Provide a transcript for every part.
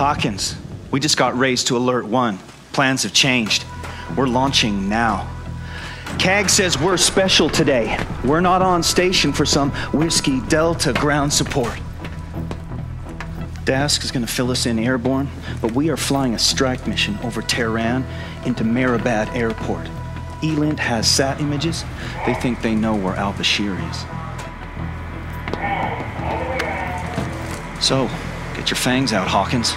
Hawkins, we just got raised to Alert 1. Plans have changed. We're launching now. CAG says we're special today. We're not on station for some Whiskey Delta ground support. Dask is going to fill us in airborne, but we are flying a strike mission over Tehran into Maribad Airport. ELINT has sat images. They think they know where Al-Bashir is. So, get your fangs out, Hawkins.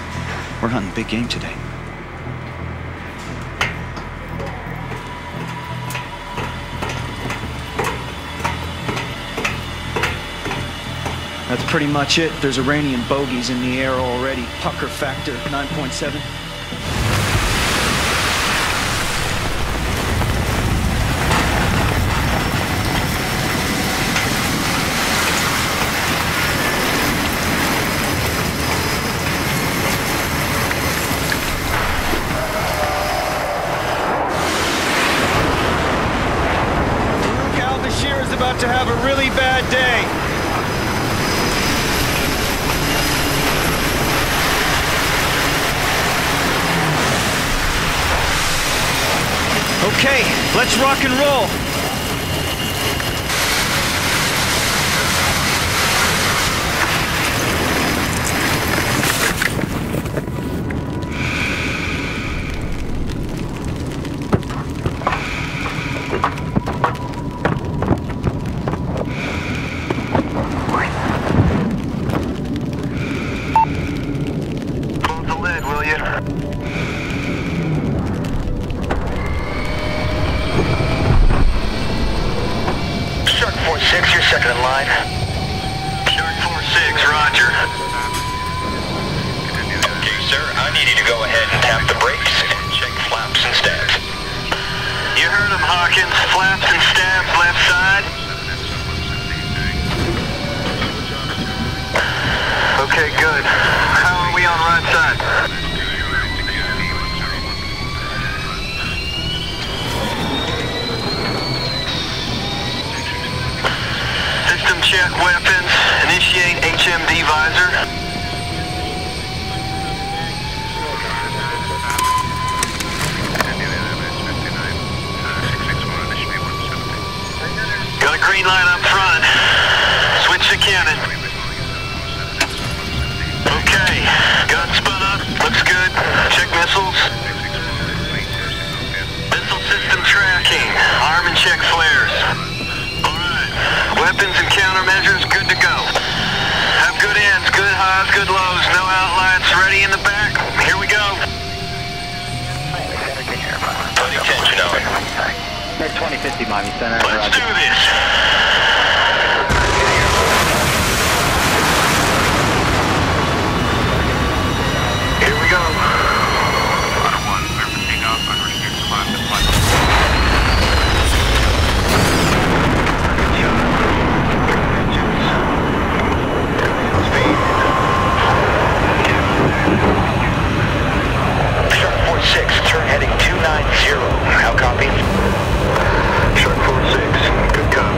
We're hunting big game today. That's pretty much it. There's Iranian bogeys in the air already. Pucker factor 9.7. Al-Bashir is about to have a really bad day. Okay, let's rock and roll. Hold the lid, will you? Shark 46, you're second in line. Shark 46, roger. Okay, sir, I need you to go ahead and tap the brakes and check flaps and stabs. You heard him, Hawkins. Flaps and stabs, left side. Okay, good. How are we on right side? Check weapons. Initiate HMD visor. Got a green light up front. Switch to cannon. Okay. Gun spun up. Looks good. Check missiles. Missile system tracking. Arm and check flares. Weapons and countermeasures, good to go. Have good ends, good highs, good lows, no outlines, ready in the back. Here we go. Put attention on it. 2050, Miami Center. Let's do this. Here we go. Alert 1, everything up, unrestricted climb to flight. Heading 290, how copy? Shark 46, good copy.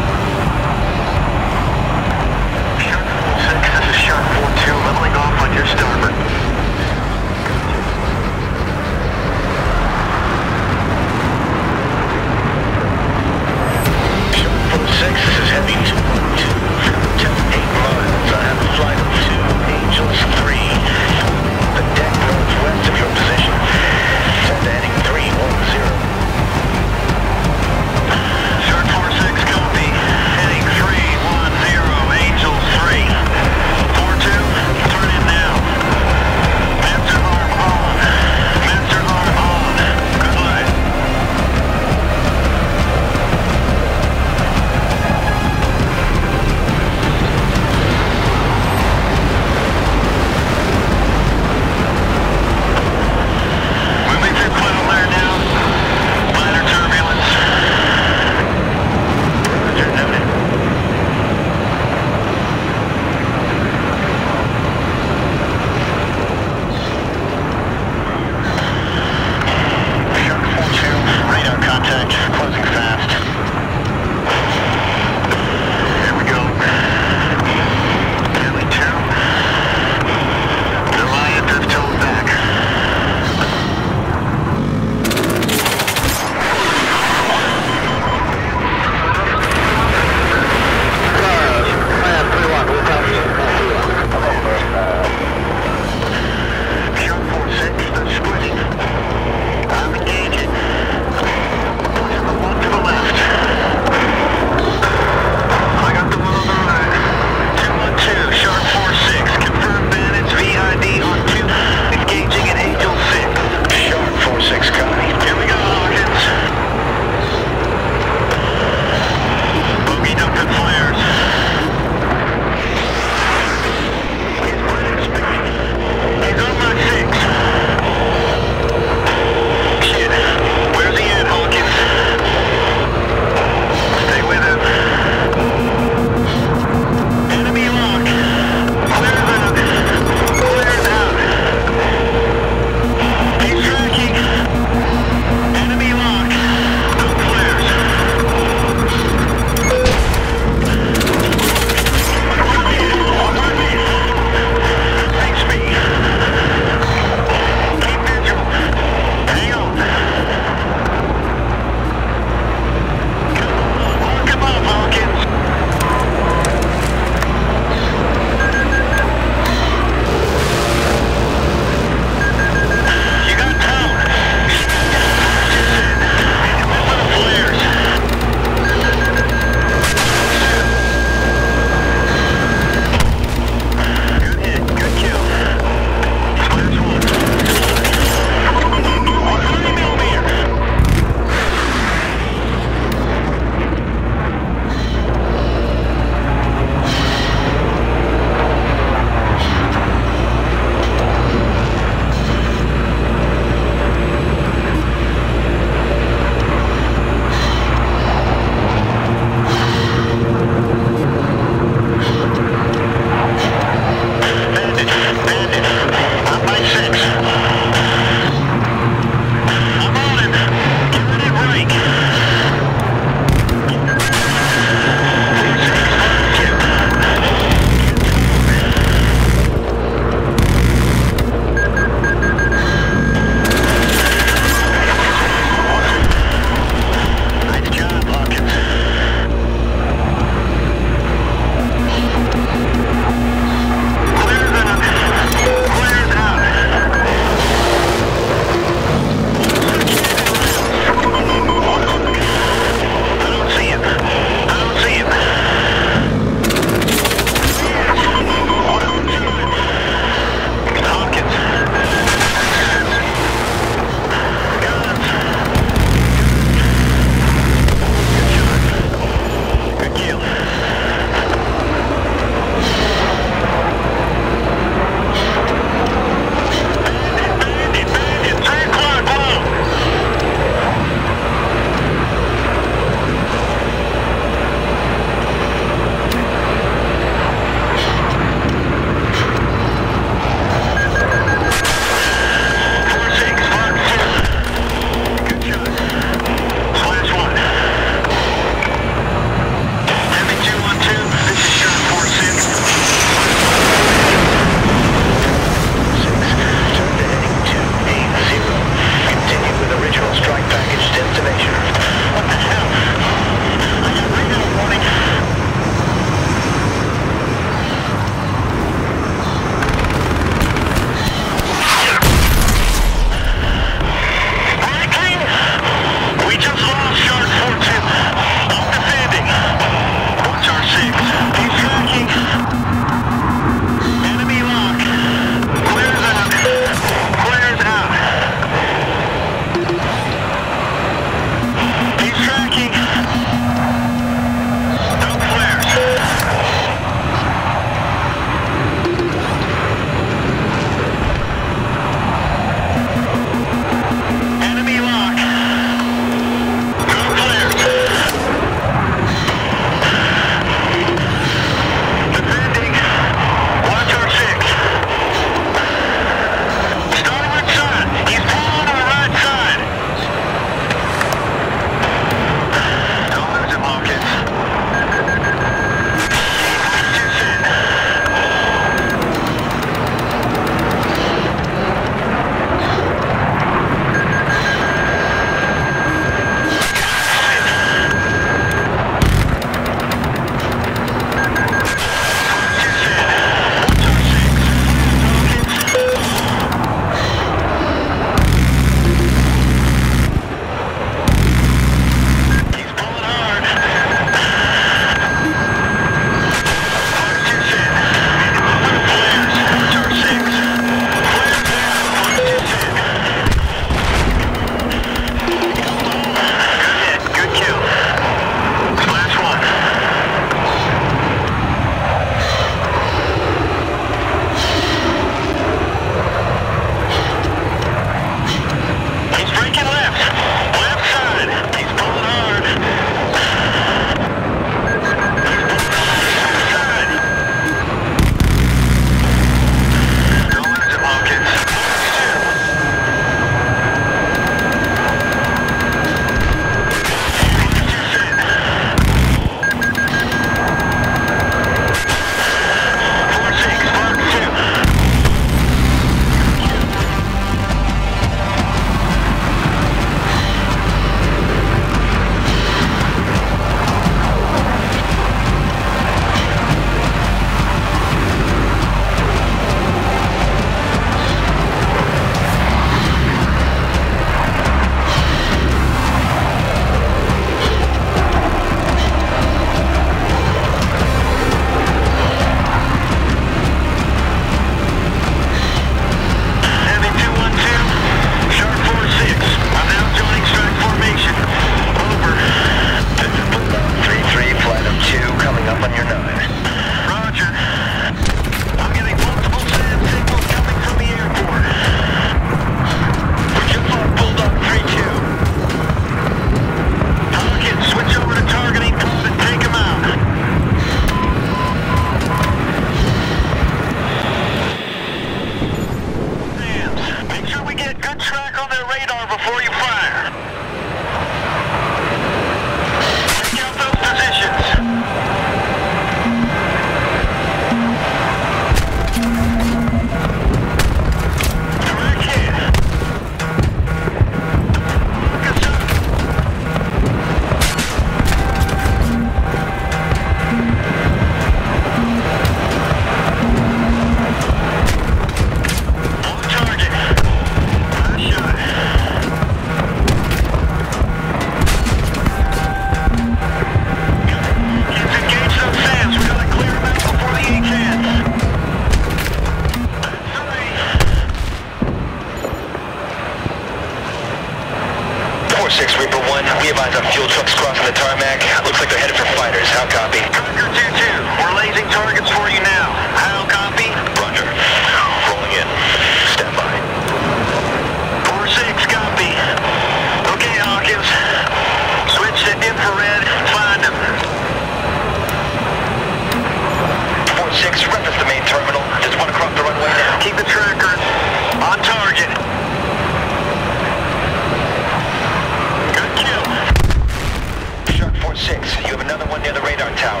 radar tower.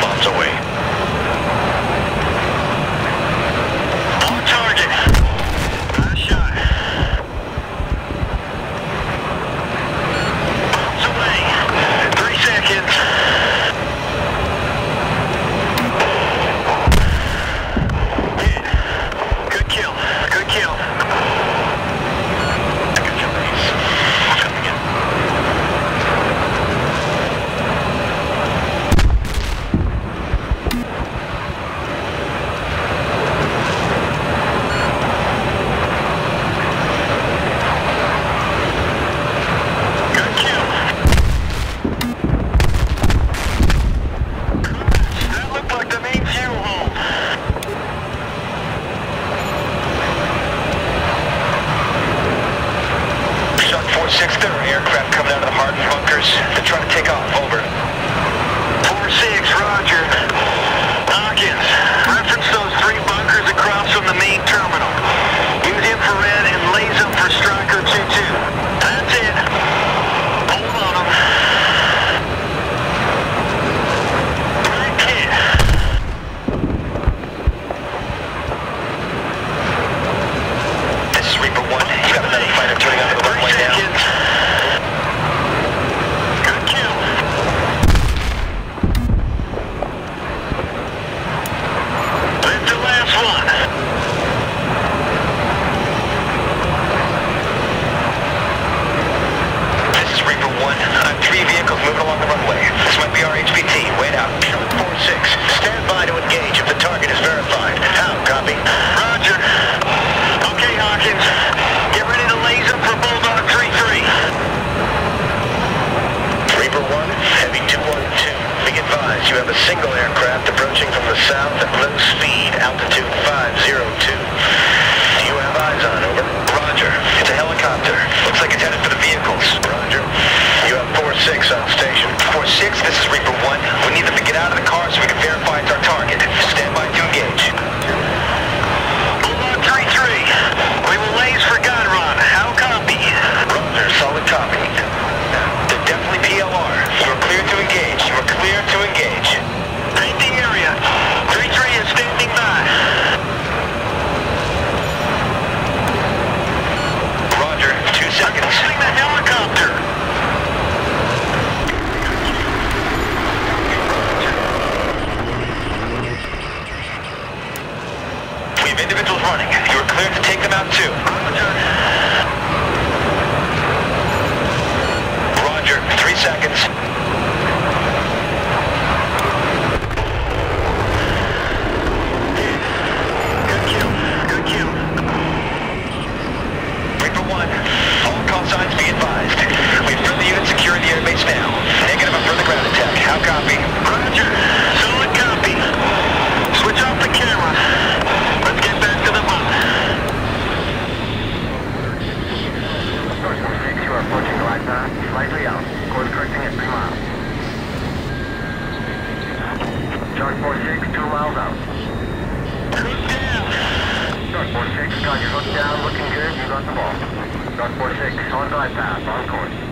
Bombs away. On target. Last shot. Bombs away. 3 seconds. Hit. Good kill. Good kill. Down, looking good, you got the ball. Dark 46, on glide path, on course.